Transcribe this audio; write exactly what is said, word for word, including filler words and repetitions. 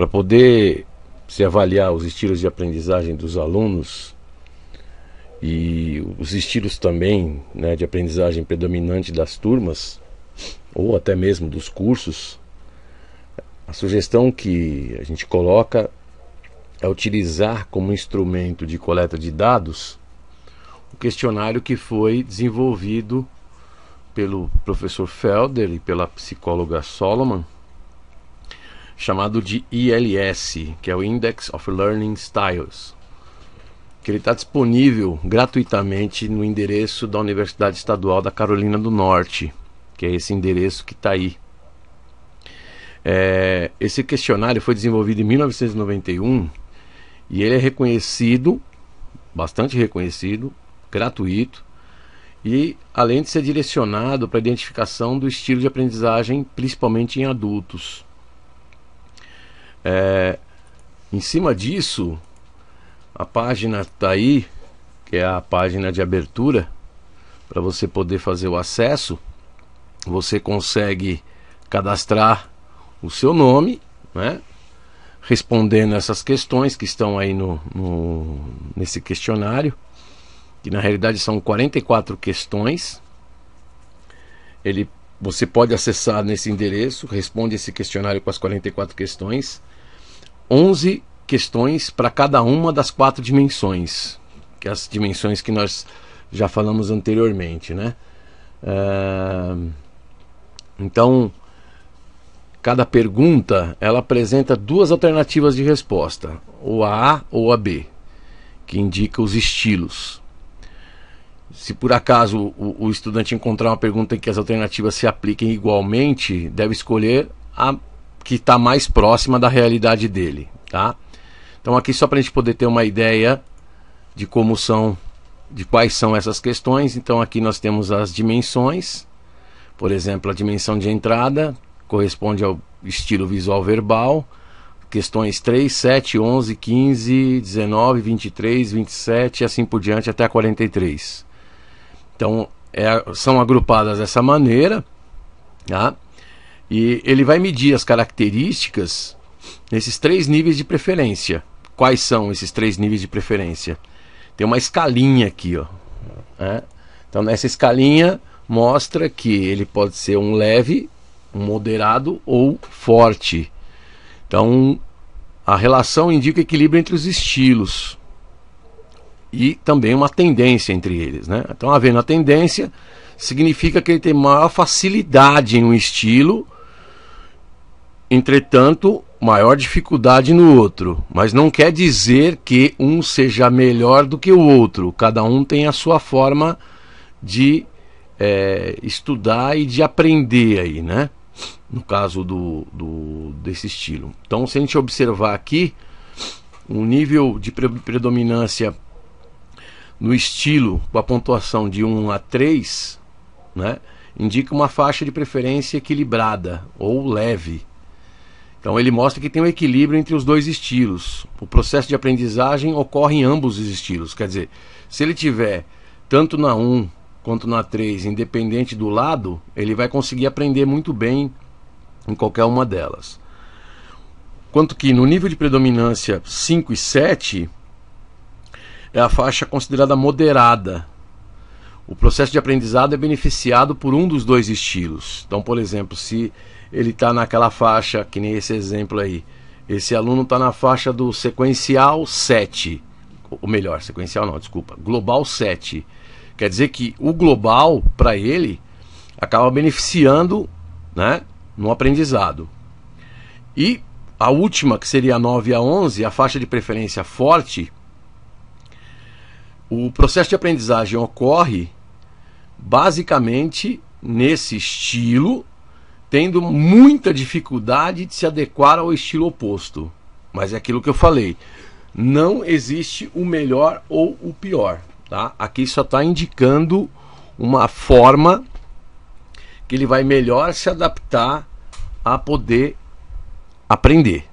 Para poder se avaliar os estilos de aprendizagem dos alunos e os estilos também, né, de aprendizagem predominante das turmas ou até mesmo dos cursos, a sugestão que a gente coloca é utilizar como instrumento de coleta de dados o questionário que foi desenvolvido pelo professor Felder e pela psicóloga Solomon, chamado de I L S, que é o Index of Learning Styles, que ele está disponível gratuitamente no endereço da Universidade Estadual da Carolina do Norte, que é esse endereço que está aí. É, esse questionário foi desenvolvido em mil novecentos e noventa e um e ele é reconhecido, bastante reconhecido, gratuito, e além de ser direcionado para a identificação do estilo de aprendizagem, principalmente em adultos. É, em cima disso, a página está aí, que é a página de abertura, para você poder fazer o acesso. Você consegue cadastrar o seu nome, né, respondendo essas questões que estão aí no, no, nesse questionário, que na realidade são quarenta e quatro questões. Ele, você pode acessar nesse endereço, responde esse questionário com as quarenta e quatro questões, onze questões para cada uma das quatro dimensões, que é as dimensões que nós já falamos anteriormente, né? Uh, então, cada pergunta ela apresenta duas alternativas de resposta, ou a A ou a B, que indica os estilos. Se por acaso o, o estudante encontrar uma pergunta em que as alternativas se apliquem igualmente, deve escolher a que está mais próxima da realidade dele, tá? Então aqui só para a gente poder ter uma ideia de como são, de quais são essas questões. Então aqui nós temos as dimensões, por exemplo, a dimensão de entrada corresponde ao estilo visual verbal, questões três, sete, onze, quinze, dezenove, vinte e três, vinte e sete e assim por diante até a quarenta e três. Então é, são agrupadas dessa maneira, tá? E ele vai medir as características nesses três níveis de preferência. Quais são esses três níveis de preferência? Tem uma escalinha aqui, ó, né? Então nessa escalinha mostra que ele pode ser um leve, um moderado ou forte. Então a relação indica equilíbrio entre os estilos e também uma tendência entre eles, né? Então, havendo a tendência, significa que ele tem maior facilidade em um estilo, entretanto, maior dificuldade no outro. Mas não quer dizer que um seja melhor do que o outro. Cada um tem a sua forma de é, estudar e de aprender aí, né? No caso do, do, desse estilo. Então, se a gente observar aqui, um nível de predominância no estilo, com a pontuação de um a três, né, indica uma faixa de preferência equilibrada ou leve. Então ele mostra que tem um equilíbrio entre os dois estilos. O processo de aprendizagem ocorre em ambos os estilos. Quer dizer, se ele tiver tanto na um quanto na três, independente do lado, ele vai conseguir aprender muito bem em qualquer uma delas. Quanto que no nível de predominância cinco e sete... é a faixa considerada moderada. O processo de aprendizado é beneficiado por um dos dois estilos. Então, por exemplo, se ele está naquela faixa, que nem esse exemplo aí, esse aluno está na faixa do sequencial sete, ou melhor, sequencial não, desculpa, global sete. Quer dizer que o global, para ele, acaba beneficiando, né, no aprendizado. E a última, que seria a nove a onze, a faixa de preferência forte, o processo de aprendizagem ocorre basicamente nesse estilo, tendo muita dificuldade de se adequar ao estilo oposto. Mas é aquilo que eu falei, não existe o melhor ou o pior, tá? Aqui só está indicando uma forma que ele vai melhor se adaptar a poder aprender.